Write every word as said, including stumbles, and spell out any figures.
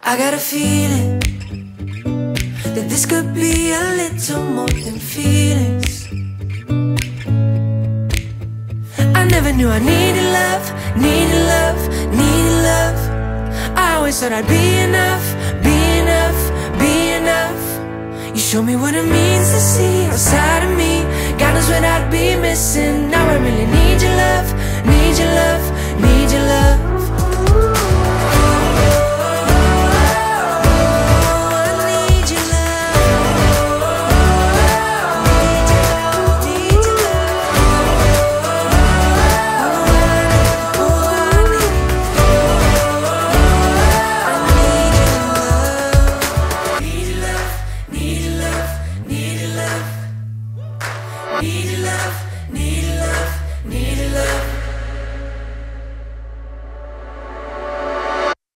I got a feeling that this could be a little more than feelings. I never knew I needed love, needed love, needed love. I always thought I'd be enough, be enough, be enough. You showed me what it means to see outside of me. God knows what I'd be missing. Now I really need your love, need your love, need your love.